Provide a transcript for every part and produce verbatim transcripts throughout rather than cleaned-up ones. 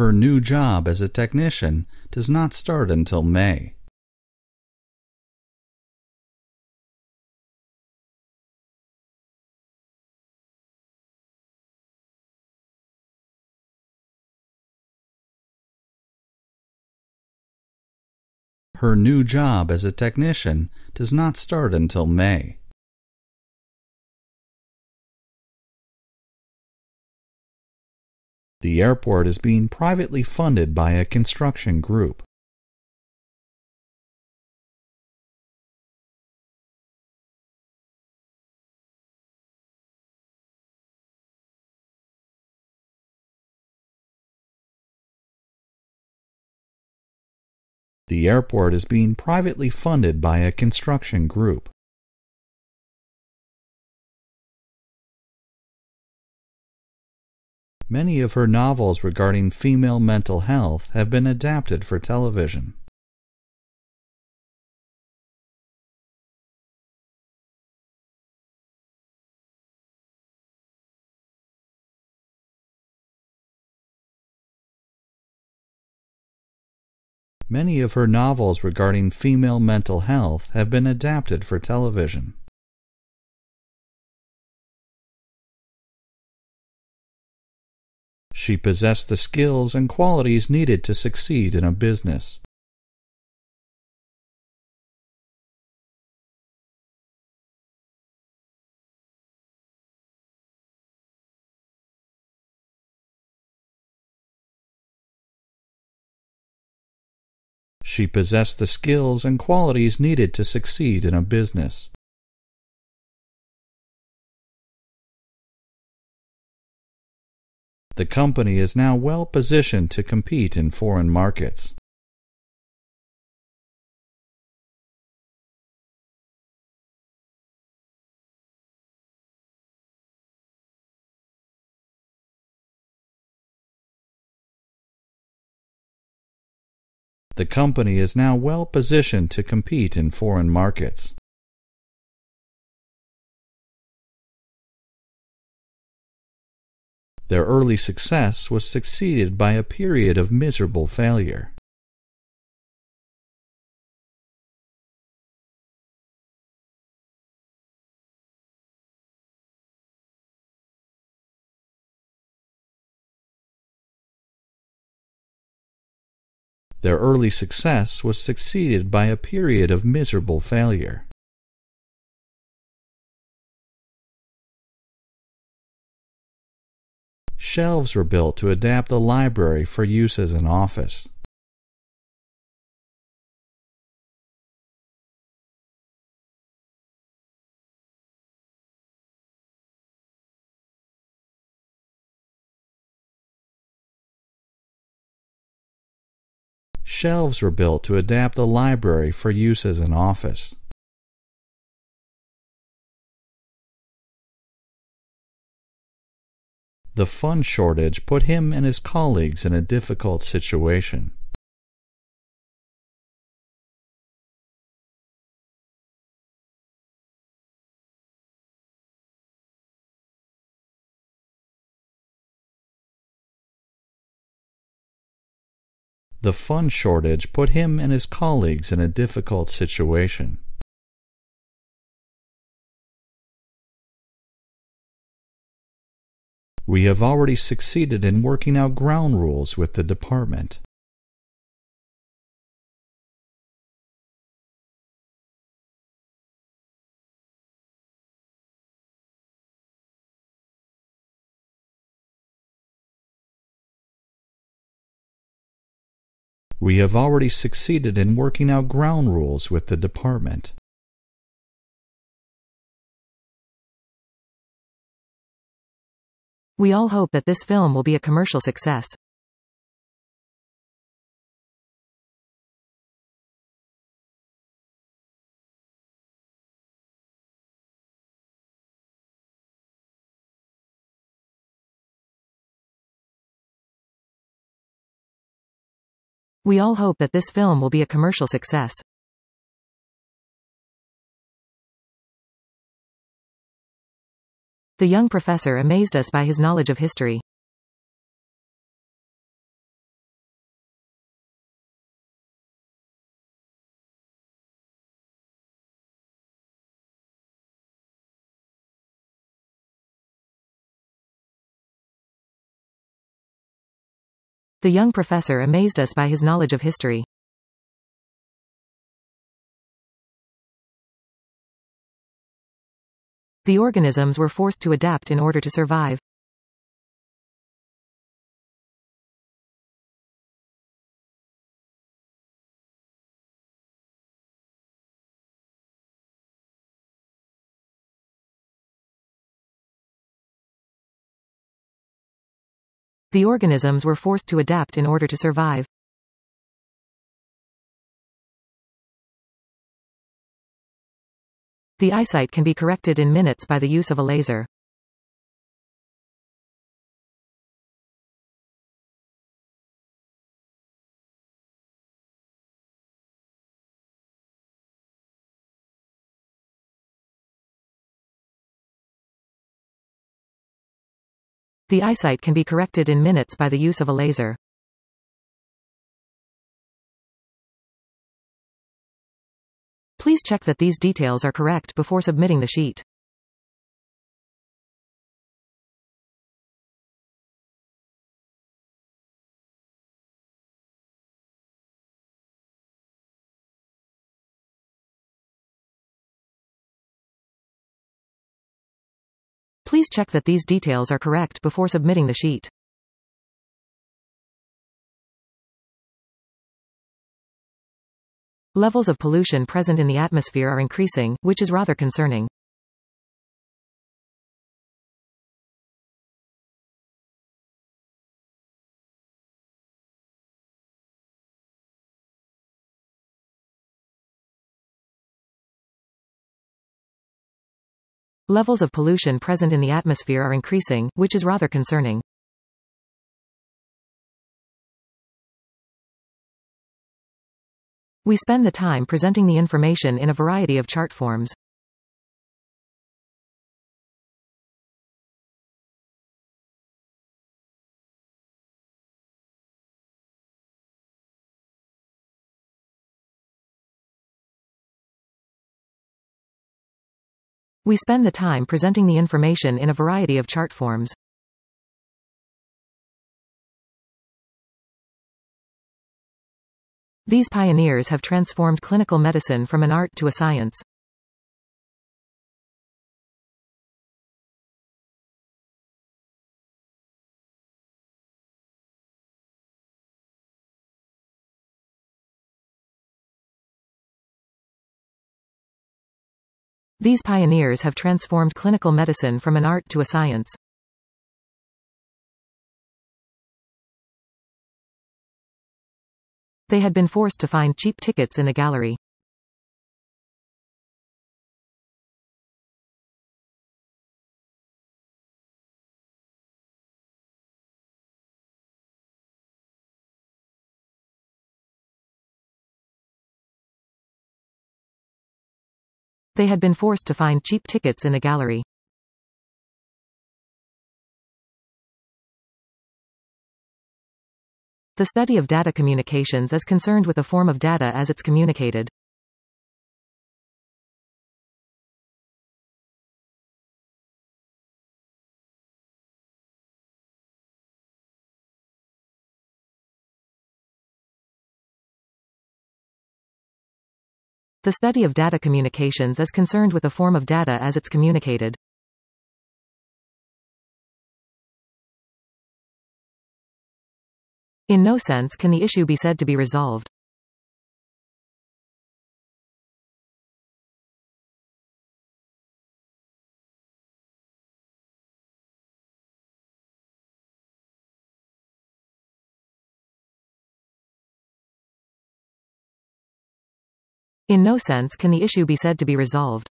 Her new job as a technician does not start until May. Her new job as a technician does not start until May. The airport is being privately funded by a construction group. The airport is being privately funded by a construction group. Many of her novels regarding female mental health have been adapted for television. Many of her novels regarding female mental health have been adapted for television. She possessed the skills and qualities needed to succeed in a business. She possessed the skills and qualities needed to succeed in a business. The company is now well positioned to compete in foreign markets. The company is now well positioned to compete in foreign markets. Their early success was succeeded by a period of miserable failure. Their early success was succeeded by a period of miserable failure. Shelves were built to adapt the library for use as an office. Shelves were built to adapt the library for use as an office. The fund shortage put him and his colleagues in a difficult situation. The fund shortage put him and his colleagues in a difficult situation. We have already succeeded in working out ground rules with the department. We have already succeeded in working out ground rules with the department. We all hope that this film will be a commercial success. We all hope that this film will be a commercial success. The young professor amazed us by his knowledge of history. The young professor amazed us by his knowledge of history. The organisms were forced to adapt in order to survive. The organisms were forced to adapt in order to survive. The eyesight can be corrected in minutes by the use of a laser. The eyesight can be corrected in minutes by the use of a laser. Please check that these details are correct before submitting the sheet. Please check that these details are correct before submitting the sheet. Levels of pollution present in the atmosphere are increasing, which is rather concerning. Levels of pollution present in the atmosphere are increasing, which is rather concerning. We spend the time presenting the information in a variety of chart forms. We spend the time presenting the information in a variety of chart forms. These pioneers have transformed clinical medicine from an art to a science. These pioneers have transformed clinical medicine from an art to a science. They had been forced to find cheap tickets in the gallery. They had been forced to find cheap tickets in the gallery. The study of data communications is concerned with the form of data as it's communicated. The study of data communications is concerned with the form of data as it's communicated. In no sense can the issue be said to be resolved. In no sense can the issue be said to be resolved.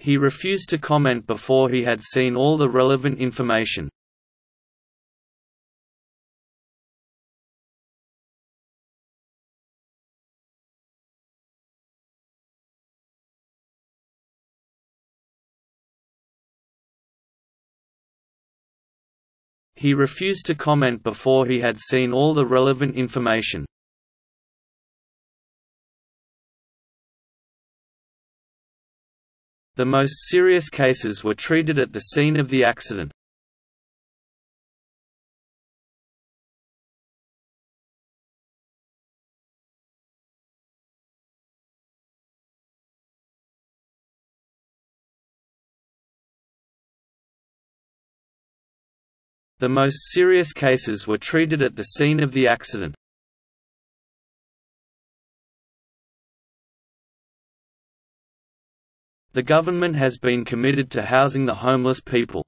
He refused to comment before he had seen all the relevant information. He refused to comment before he had seen all the relevant information. The most serious cases were treated at the scene of the accident. The most serious cases were treated at the scene of the accident. The government has been committed to housing the homeless people.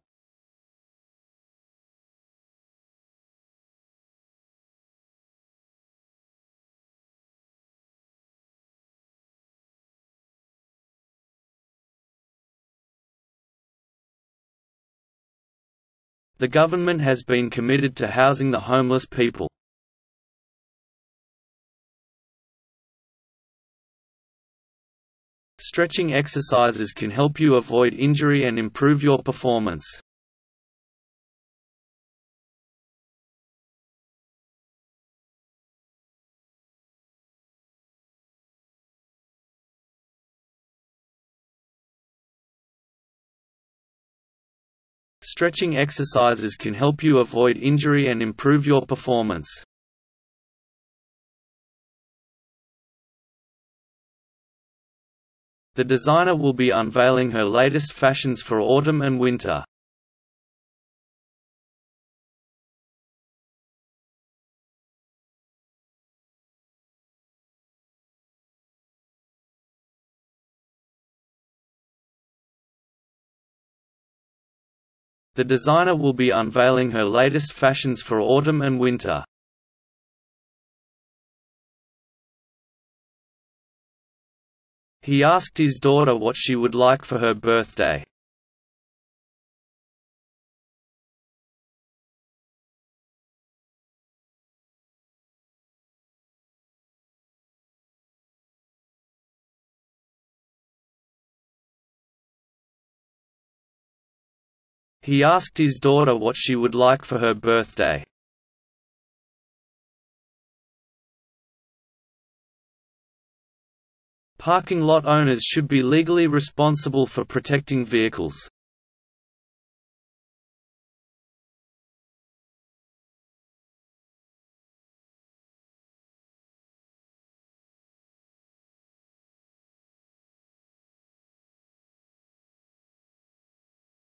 The government has been committed to housing the homeless people. Stretching exercises can help you avoid injury and improve your performance. Stretching exercises can help you avoid injury and improve your performance. The designer will be unveiling her latest fashions for autumn and winter. The designer will be unveiling her latest fashions for autumn and winter. He asked his daughter what she would like for her birthday. He asked his daughter what she would like for her birthday. Parking lot owners should be legally responsible for protecting vehicles.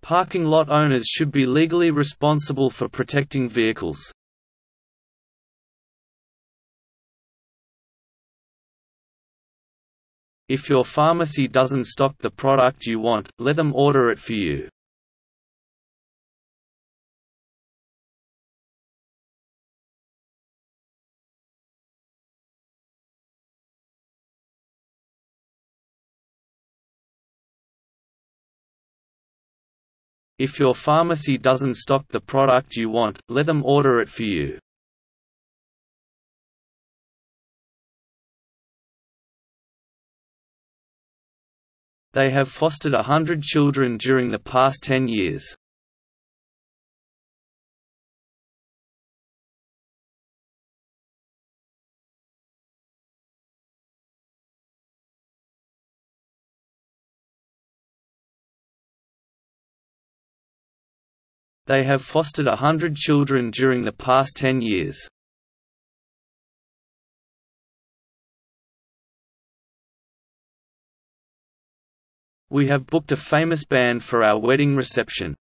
Parking lot owners should be legally responsible for protecting vehicles. If your pharmacy doesn't stock the product you want, let them order it for you. If your pharmacy doesn't stock the product you want, let them order it for you. They have fostered a hundred children during the past ten years. They have fostered a hundred children during the past ten years. We have booked a famous band for our wedding reception.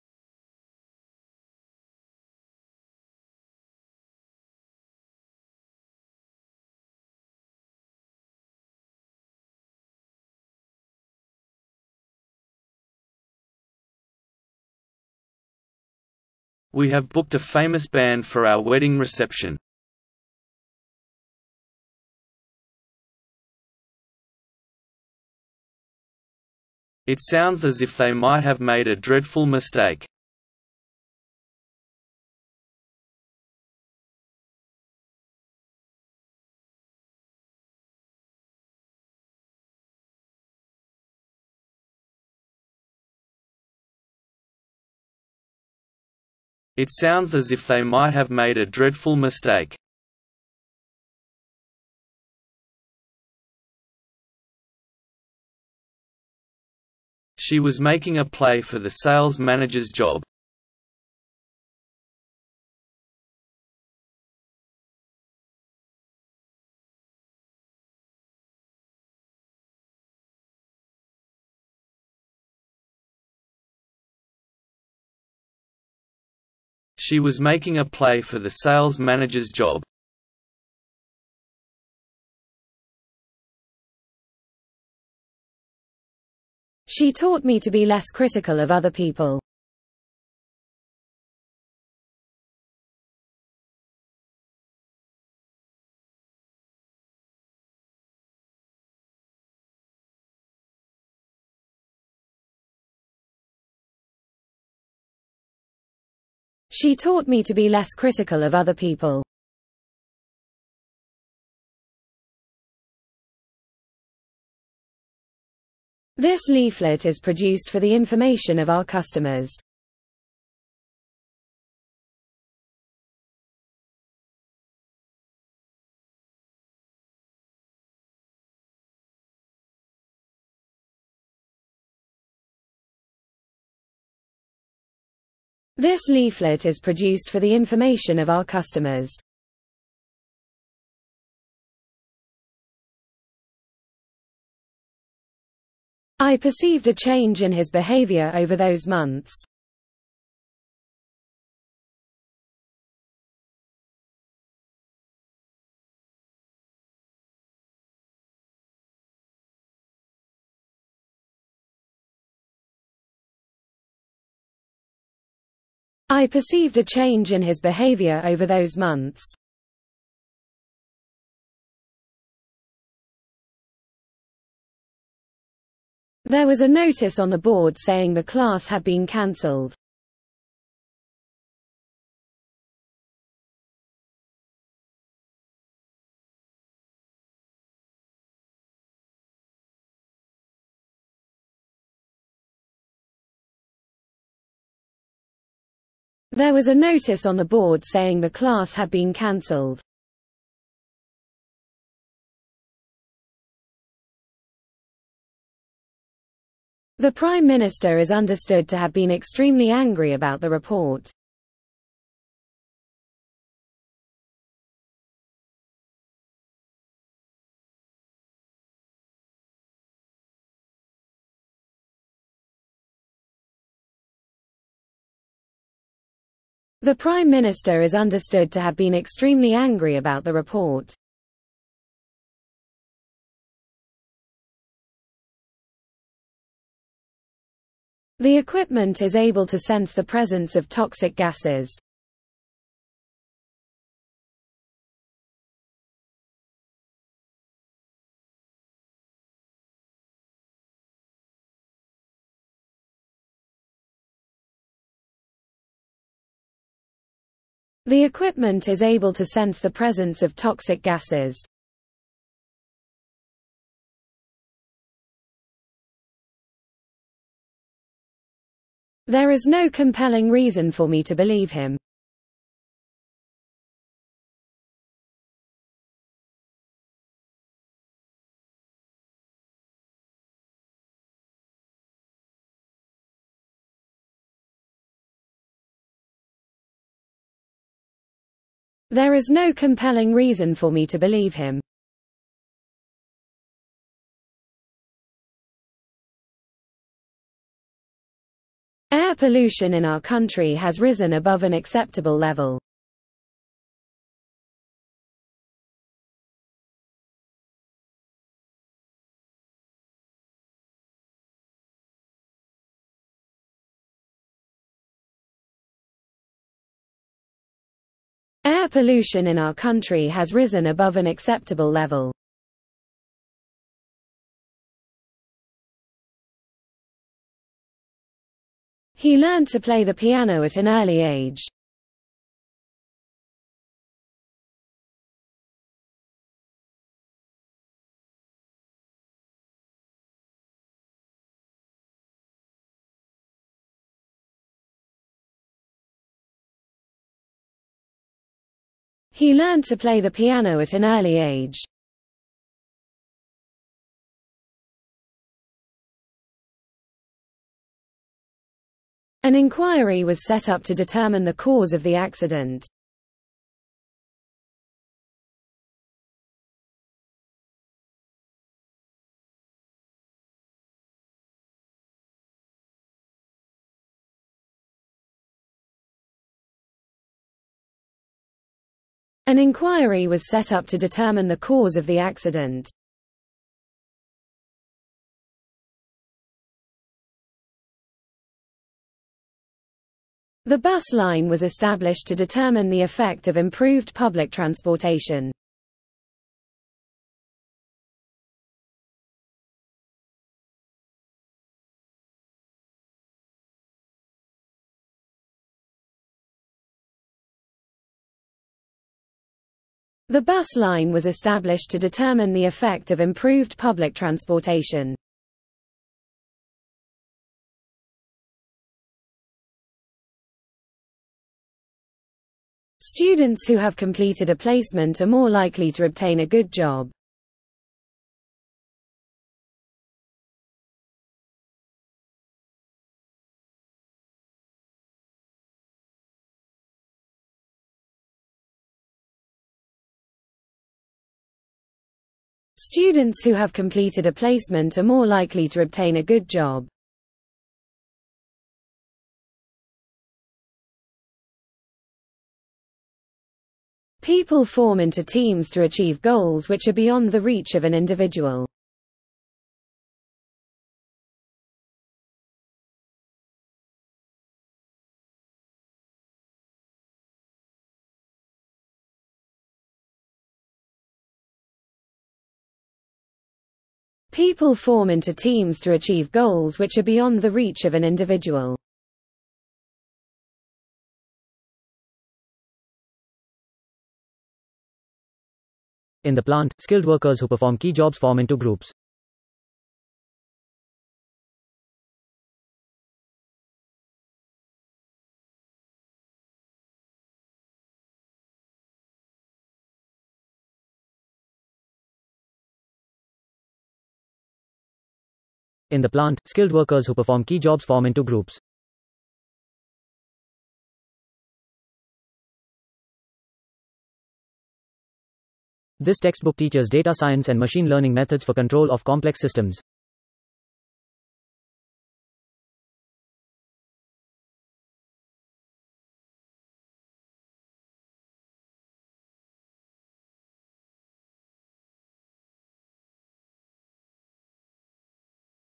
We have booked a famous band for our wedding reception. It sounds as if they might have made a dreadful mistake. It sounds as if they might have made a dreadful mistake. She was making a play for the sales manager's job. She was making a play for the sales manager's job. She taught me to be less critical of other people. She taught me to be less critical of other people. This leaflet is produced for the information of our customers. This leaflet is produced for the information of our customers. I perceived a change in his behavior over those months. I perceived a change in his behavior over those months. There was a notice on the board saying the class had been cancelled. There was a notice on the board saying the class had been cancelled. The Prime Minister is understood to have been extremely angry about the report. The Prime Minister is understood to have been extremely angry about the report. The equipment is able to sense the presence of toxic gases. The equipment is able to sense the presence of toxic gases. There is no compelling reason for me to believe him. There is no compelling reason for me to believe him. Air pollution in our country has risen above an acceptable level. Air pollution in our country has risen above an acceptable level. He learned to play the piano at an early age. He learned to play the piano at an early age. An inquiry was set up to determine the cause of the accident. An inquiry was set up to determine the cause of the accident. The bus line was established to determine the effect of improved public transportation. The bus line was established to determine the effect of improved public transportation. Students who have completed a placement are more likely to obtain a good job. Students who have completed a placement are more likely to obtain a good job. People form into teams to achieve goals which are beyond the reach of an individual. People form into teams to achieve goals which are beyond the reach of an individual. In the plant, skilled workers who perform key jobs form into groups. In the plant, skilled workers who perform key jobs form into groups. This textbook teaches data science and machine learning methods for control of complex systems.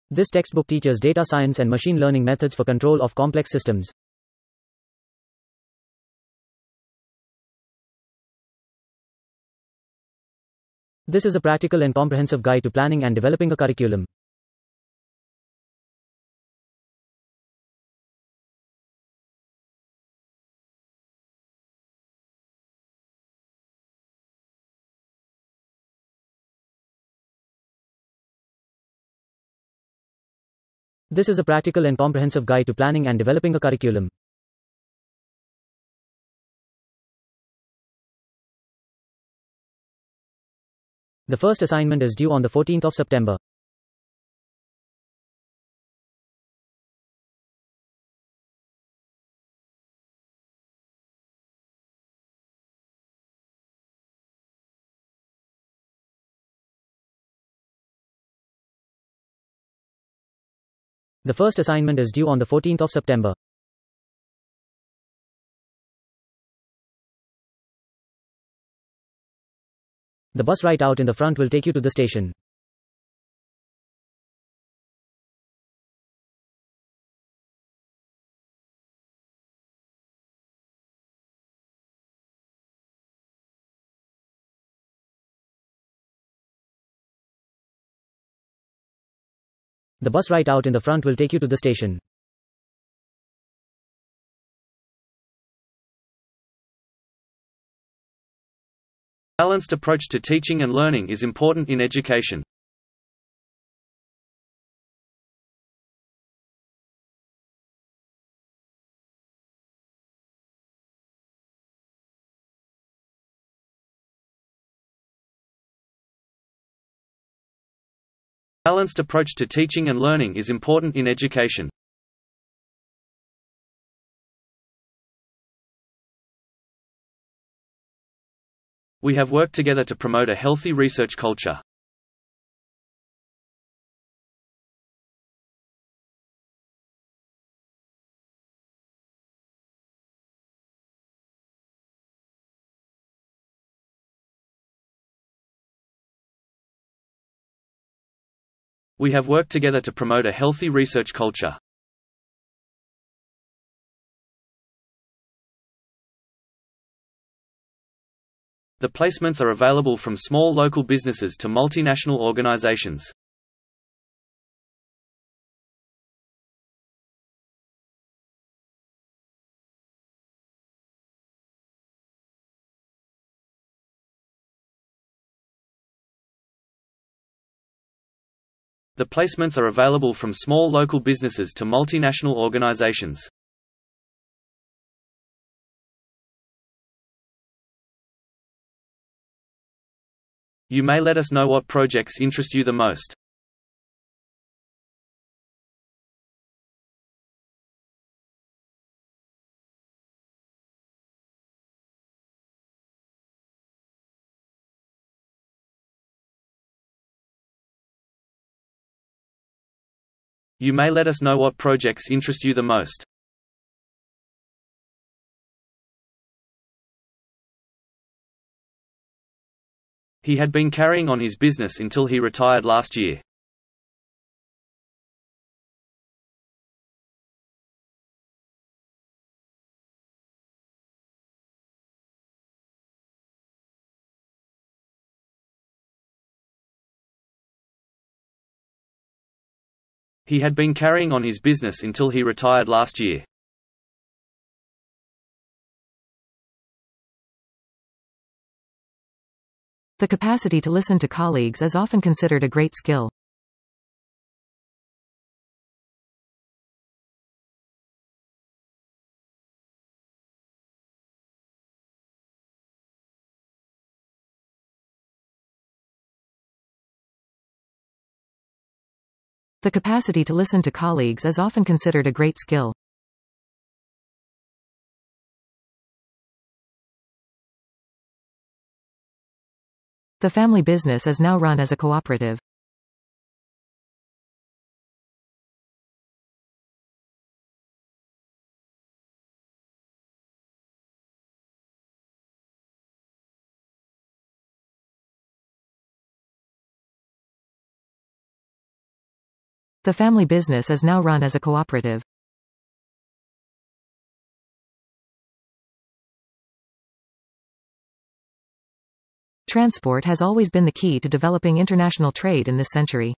This textbook teaches data science and machine learning methods for control of complex systems. This is a practical and comprehensive guide to planning and developing a curriculum. This is a practical and comprehensive guide to planning and developing a curriculum. The first assignment is due on the fourteenth of September. The first assignment is due on the fourteenth of September. The bus right out in the front will take you to the station. The bus right out in the front will take you to the station. A balanced approach to teaching and learning is important in education. Balanced approach to teaching and learning is important in education. We have worked together to promote a healthy research culture. We have worked together to promote a healthy research culture. The placements are available from small local businesses to multinational organizations. The placements are available from small local businesses to multinational organizations. You may let us know what projects interest you the most. You may let us know what projects interest you the most. He had been carrying on his business until he retired last year. He had been carrying on his business until he retired last year. The capacity to listen to colleagues is often considered a great skill. The capacity to listen to colleagues is often considered a great skill. The family business is now run as a cooperative. The family business is now run as a cooperative. Transport has always been the key to developing international trade in this century.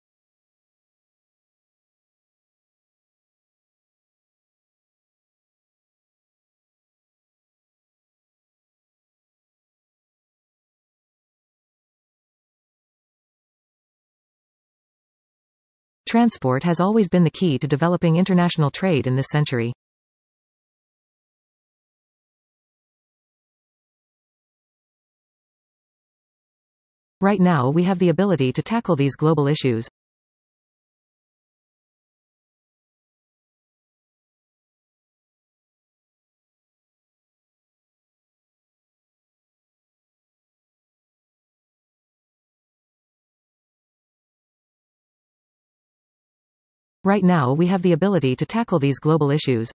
Transport has always been the key to developing international trade in this century. Right now we have the ability to tackle these global issues. Right now we have the ability to tackle these global issues.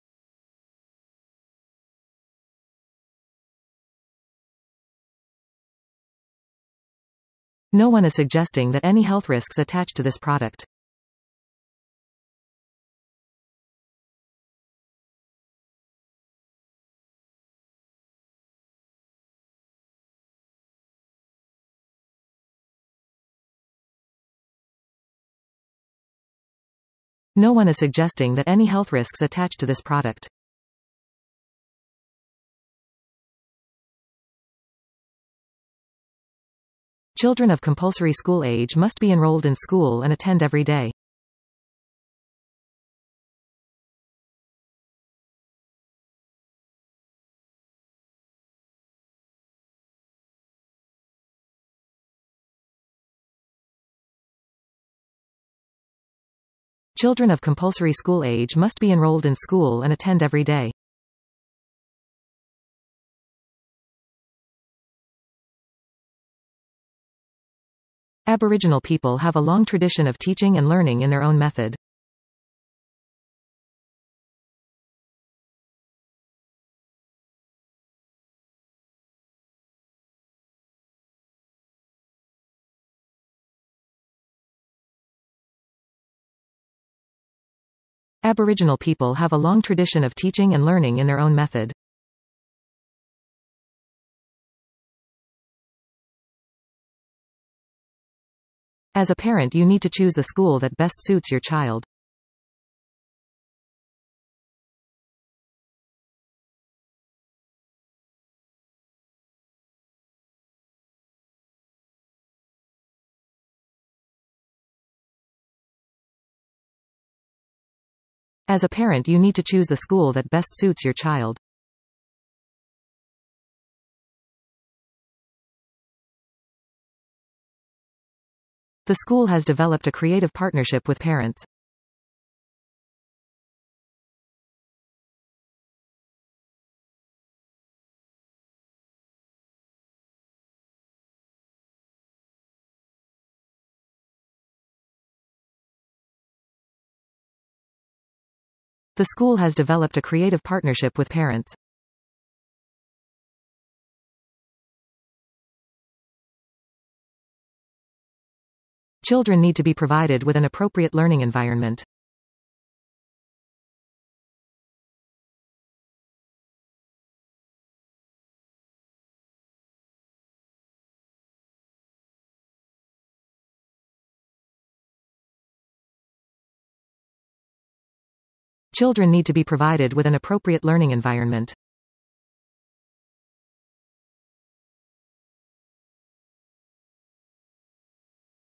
No one is suggesting that any health risks attached to this product. No one is suggesting that any health risks attached to this product. Children of compulsory school age must be enrolled in school and attend every day. Children of compulsory school age must be enrolled in school and attend every day. Aboriginal people have a long tradition of teaching and learning in their own method. Aboriginal people have a long tradition of teaching and learning in their own method. As a parent, you need to choose the school that best suits your child. As a parent, you need to choose the school that best suits your child. The school has developed a creative partnership with parents. The school has developed a creative partnership with parents. Children need to be provided with an appropriate learning environment. Children need to be provided with an appropriate learning environment.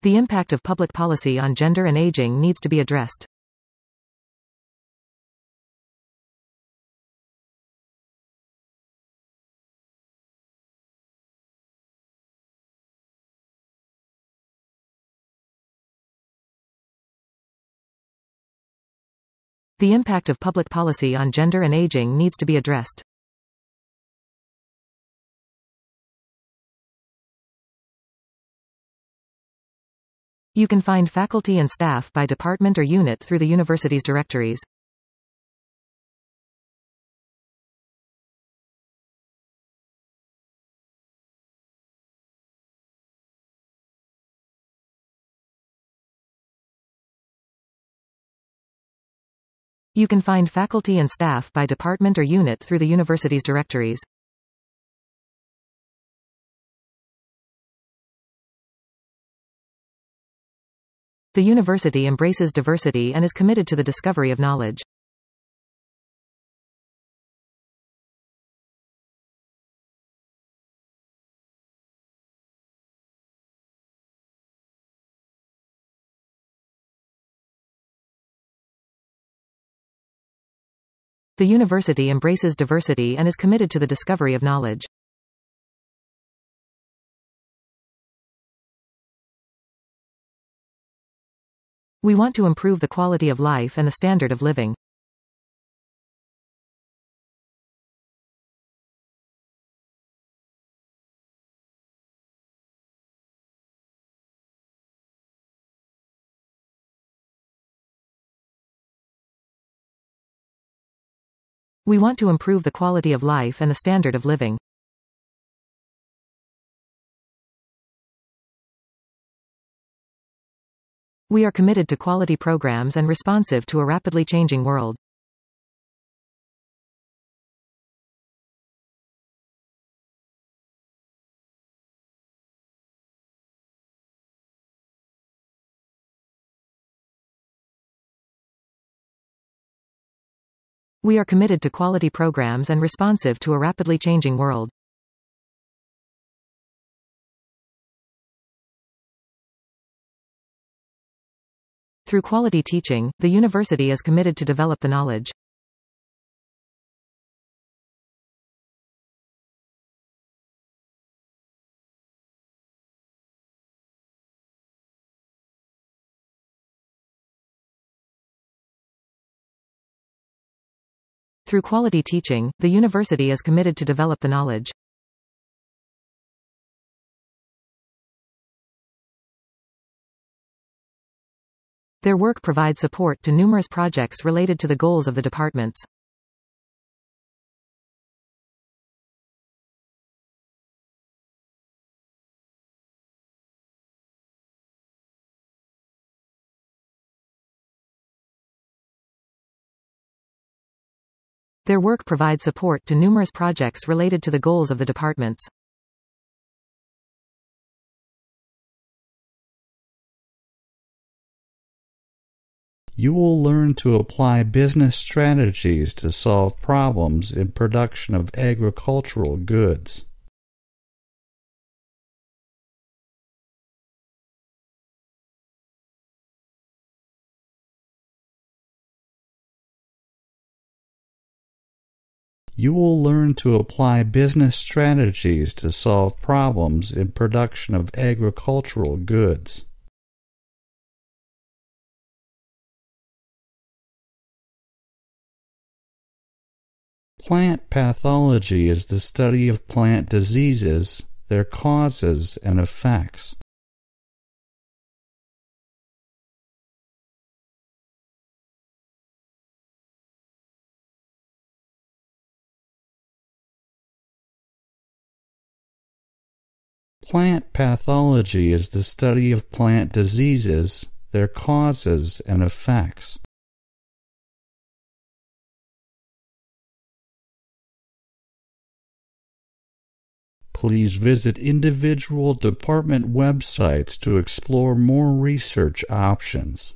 The impact of public policy on gender and aging needs to be addressed. The impact of public policy on gender and aging needs to be addressed. You can find faculty and staff by department or unit through the university's directories. You can find faculty and staff by department or unit through the university's directories. The university embraces diversity and is committed to the discovery of knowledge. The university embraces diversity and is committed to the discovery of knowledge. We want to improve the quality of life and the standard of living. We want to improve the quality of life and the standard of living. We are committed to quality programs and responsive to a rapidly changing world. We are committed to quality programs and responsive to a rapidly changing world. Through quality teaching, the university is committed to develop the knowledge. Through quality teaching, the university is committed to develop the knowledge. Their work provides support to numerous projects related to the goals of the departments. Their work provides support to numerous projects related to the goals of the departments. You will learn to apply business strategies to solve problems in production of agricultural goods. You will learn to apply business strategies to solve problems in production of agricultural goods. Plant pathology is the study of plant diseases, their causes and effects. Plant pathology is the study of plant diseases, their causes and effects. Please visit individual department websites to explore more research options.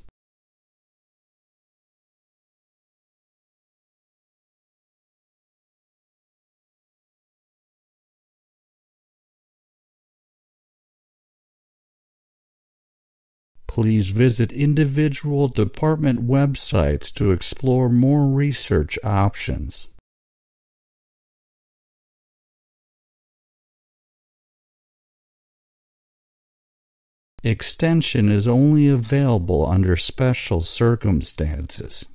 Please visit individual department websites to explore more research options. Extension is only available under special circumstances.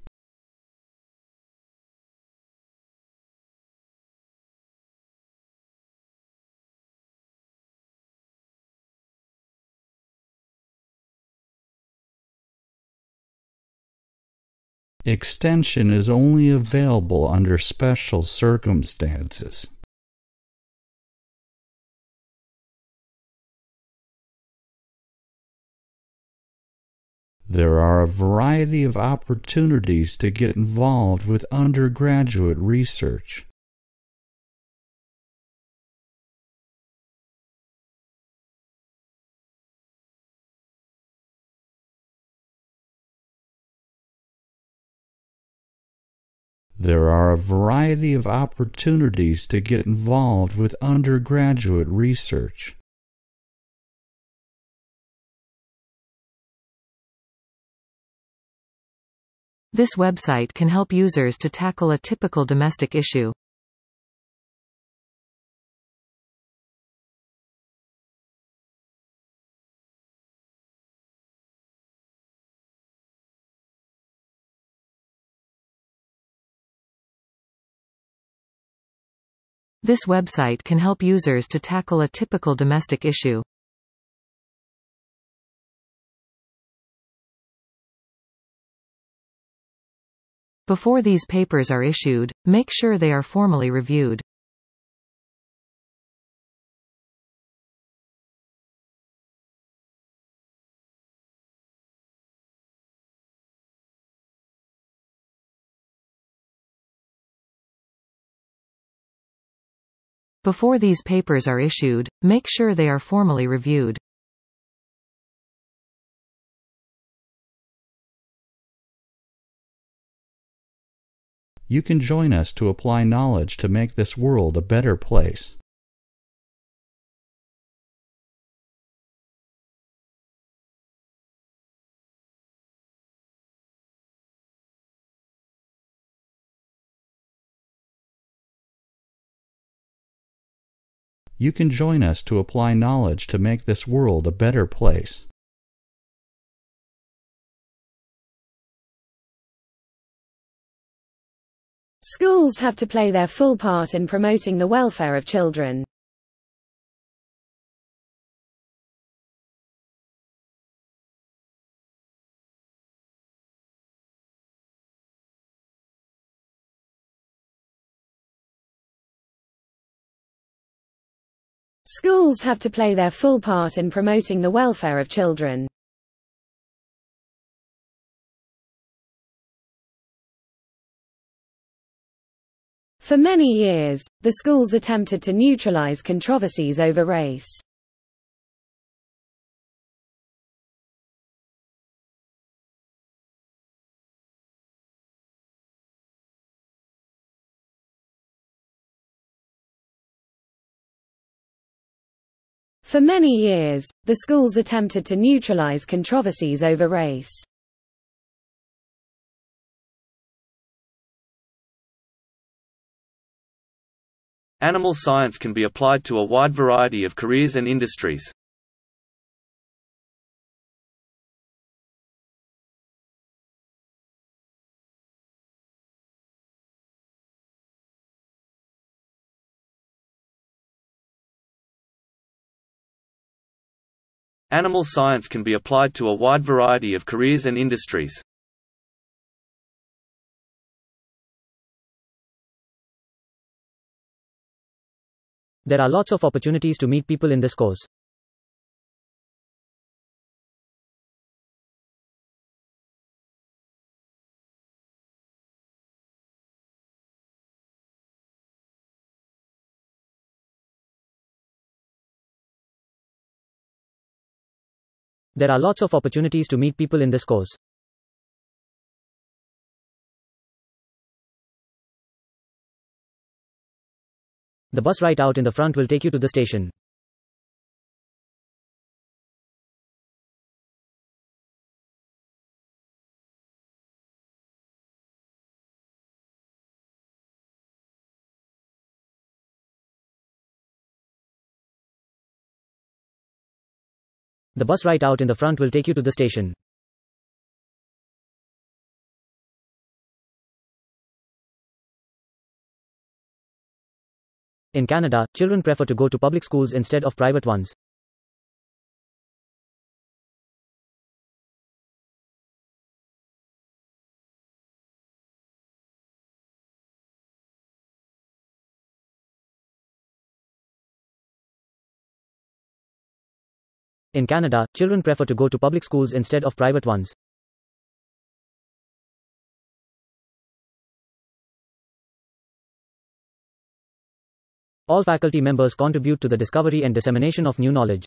Extension is only available under special circumstances. There are a variety of opportunities to get involved with undergraduate research. There are a variety of opportunities to get involved with undergraduate research. This website can help users to tackle a typical domestic issue. This website can help users to tackle a typical domestic issue. Before these papers are issued, make sure they are formally reviewed. Before these papers are issued, make sure they are formally reviewed. You can join us to apply knowledge to make this world a better place. You can join us to apply knowledge to make this world a better place. Schools have to play their full part in promoting the welfare of children. Schools have to play their full part in promoting the welfare of children. For many years, the schools attempted to neutralize controversies over race. For many years, the schools attempted to neutralize controversies over race. Animal science can be applied to a wide variety of careers and industries. Animal science can be applied to a wide variety of careers and industries. There are lots of opportunities to meet people in this course. There are lots of opportunities to meet people in this course. The bus right out in the front will take you to the station. The bus right out in the front will take you to the station. In Canada, children prefer to go to public schools instead of private ones. In Canada, children prefer to go to public schools instead of private ones. All faculty members contribute to the discovery and dissemination of new knowledge.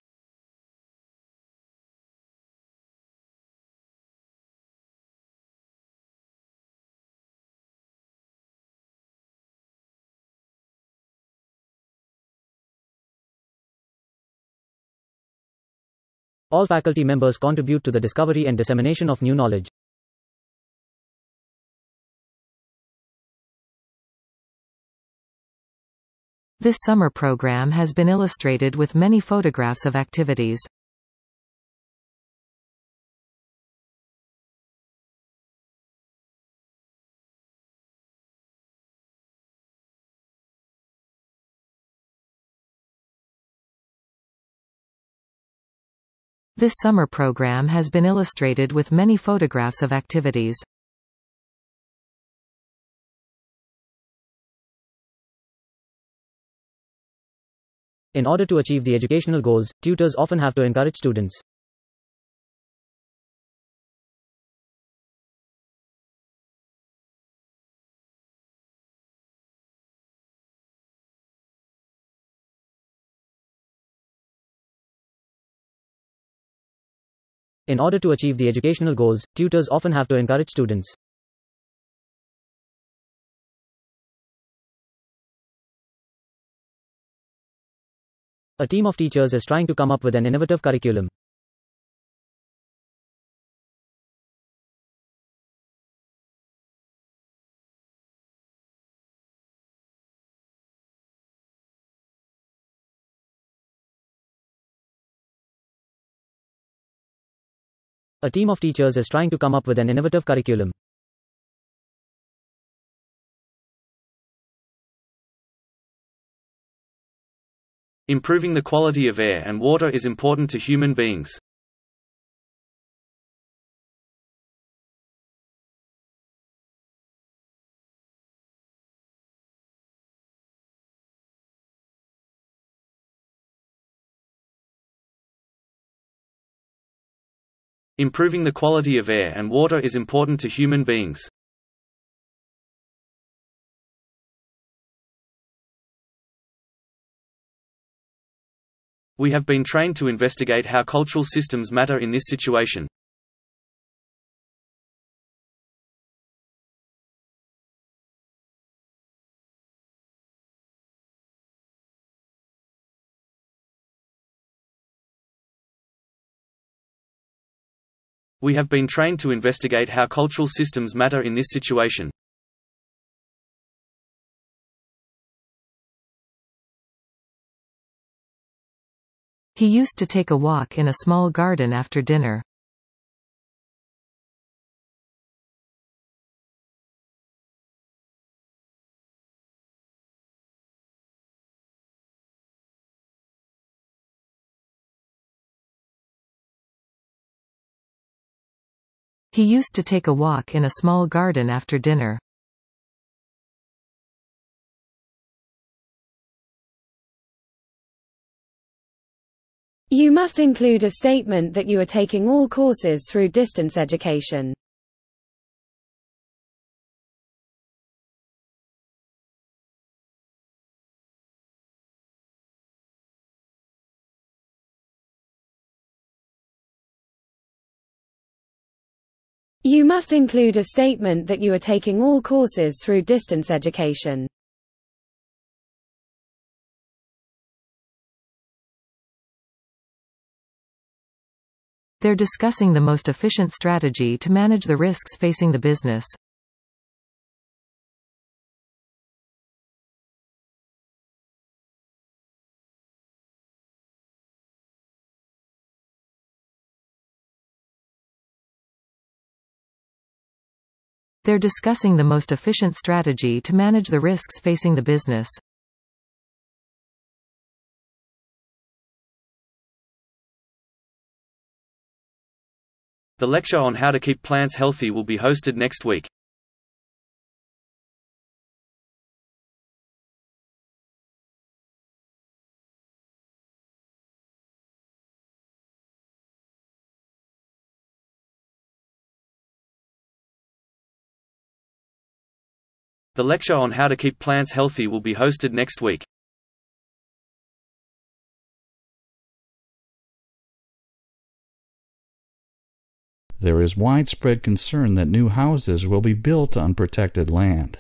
All faculty members contribute to the discovery and dissemination of new knowledge. This summer program has been illustrated with many photographs of activities. This summer program has been illustrated with many photographs of activities. In order to achieve the educational goals, tutors often have to encourage students. In order to achieve the educational goals, tutors often have to encourage students. A team of teachers is trying to come up with an innovative curriculum. A team of teachers is trying to come up with an innovative curriculum. Improving the quality of air and water is important to human beings. Improving the quality of air and water is important to human beings. We have been trained to investigate how cultural systems matter in this situation. We have been trained to investigate how cultural systems matter in this situation. He used to take a walk in a small garden after dinner. He used to take a walk in a small garden after dinner. You must include a statement that you are taking all courses through distance education. You must include a statement that you are taking all courses through distance education. They're discussing the most efficient strategy to manage the risks facing the business. They're discussing the most efficient strategy to manage the risks facing the business. The lecture on how to keep plants healthy will be hosted next week. The lecture on how to keep plants healthy will be hosted next week. There is widespread concern that new houses will be built on protected land.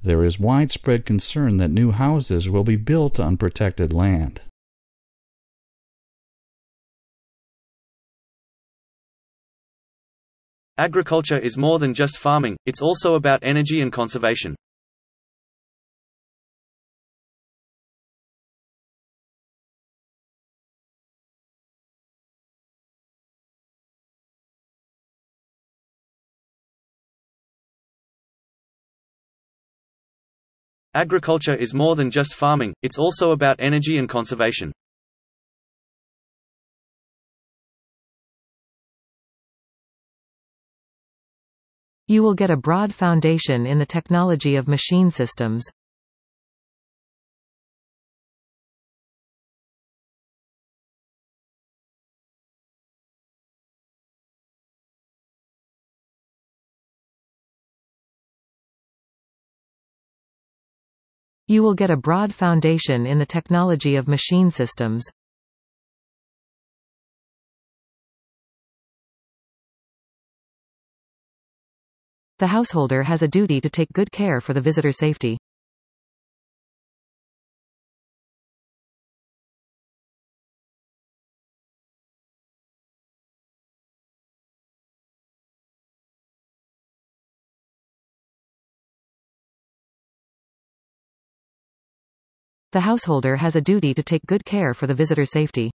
There is widespread concern that new houses will be built on protected land. Agriculture is more than just farming, it's also about energy and conservation. Agriculture is more than just farming, it's also about energy and conservation. You will get a broad foundation in the technology of machine systems. You will get a broad foundation in the technology of machine systems. The householder has a duty to take good care for the visitor's safety. The householder has a duty to take good care for the visitor's safety.